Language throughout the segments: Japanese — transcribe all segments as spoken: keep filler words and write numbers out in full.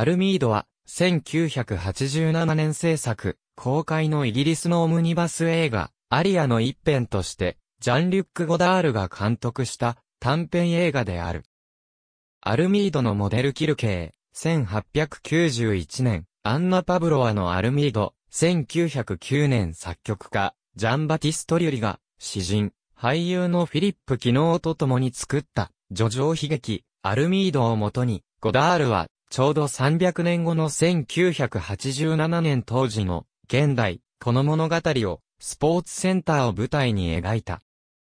アルミードは、せんきゅうひゃくはちじゅうななねん制作、公開のイギリスのオムニバス映画、アリアの一編として、ジャン・リュック・ゴダールが監督した短編映画である。アルミードのモデルキルケー、せんはっぴゃくきゅうじゅういちねん、アンナ・パブロワのアルミード、せんきゅうひゃくきゅうねん作曲家、ジャン・バティスト・リュリが、詩人、俳優のフィリップ・キノーと共に作った、叙情悲劇、アルミードをもとに、ゴダールは、ちょうどさんびゃくねんごのせんきゅうひゃくはちじゅうななねん当時の、現代、この物語を、スポーツセンターを舞台に描いた。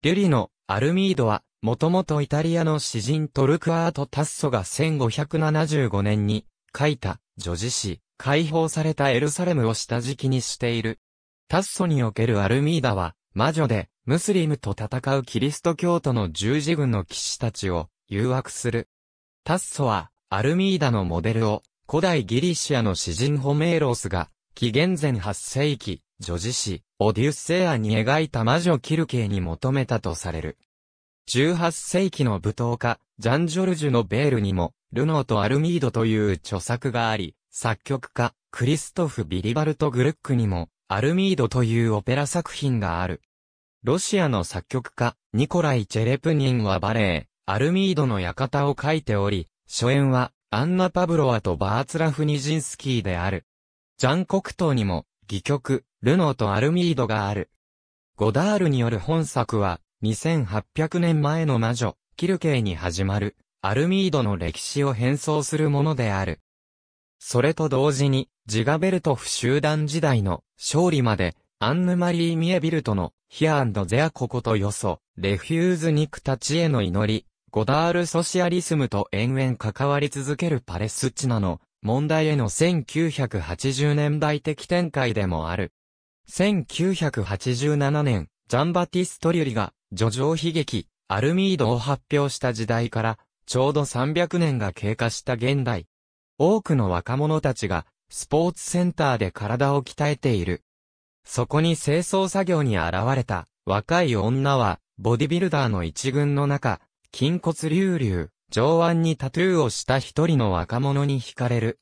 リュリのアルミードは、もともとイタリアの詩人トルクアート・タッソがせんごひゃくななじゅうごねんに書いた叙事詩、解放されたエルサレムを下敷きにしている。タッソにおけるアルミーダは、魔女でムスリムと戦うキリスト教徒の十字軍の騎士たちを誘惑する。タッソは、アルミーダのモデルを、古代ギリシアの詩人ホメーロスが、紀元前はちせいき、叙事詩、オデュッセアに描いた魔女キルケーに求めたとされる。じゅうはっせいきの舞踏家、ジャン・ジョルジュのベールにも、ルノーとアルミードという著作があり、作曲家、クリストフ・ビリバルト・グルックにも、アルミードというオペラ作品がある。ロシアの作曲家、ニコライ・チェレプニンはバレエ、アルミードの館を書いており、初演は、アンナ・パブロワとバーツラフ・ニジンスキーである。ジャン・コクトーにも、戯曲、ルノーとアルミードがある。ゴダールによる本作は、にせんはっぴゃくねんまえの魔女、キルケーに始まる、アルミードの歴史を変装するものである。それと同時に、ジガベルトフ集団時代の勝利まで、アンヌ・マリー・ミエビルトの、ヒア&ゼアココとよそ、レフューズ・ニクたちへの祈り、ゴダール・ソシアリスムと延々関わり続けるパレスチナの、問題へのせんきゅうひゃくはちじゅうねんだい的展開でもある。せんきゅうひゃくはちじゅうななねん、ジャン・バティスト・リュリが、叙情悲劇、アルミードを発表した時代から、ちょうどさんびゃくねんが経過した現代。多くの若者たちが、スポーツセンターで体を鍛えている。そこに清掃作業に現れた、若い女は、ボディビルダーの一群の中、筋骨隆々、上腕にタトゥーをした一人の若者に惹かれる。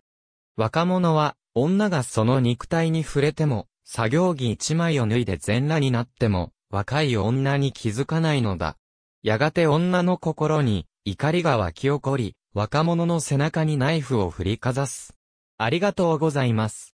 若者は、女がその肉体に触れても、作業着一枚を脱いで全裸になっても、若い女に気づかないのだ。やがて女の心に怒りが湧き起こり、若者の背中にナイフを振りかざす。ありがとうございます。